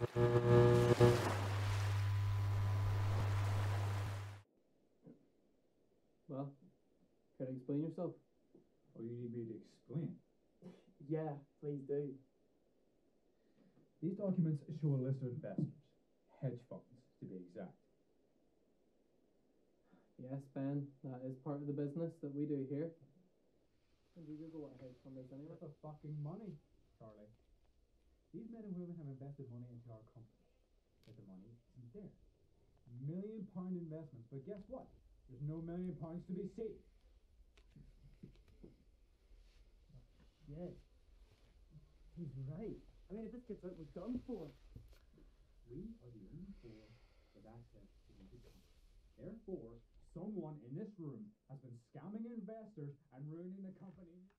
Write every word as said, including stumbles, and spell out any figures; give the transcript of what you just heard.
Well, can you explain yourself? Oh, you need me to explain? Yeah, please do. These documents show a list of investors, hedge funds to be exact. Yes, Ben, that is part of the business that we do here. And we Google what a hedge fund is anyway. That's the fucking money, Charlie. These men and women have invested money into our company. But the money isn't there. Million pound investments, but guess what? There's no million pounds to be saved. Shit. He's right. I mean, if this gets out, we're done for. We are the only four with access to the company. Therefore, someone in this room has been scamming investors and ruining the company.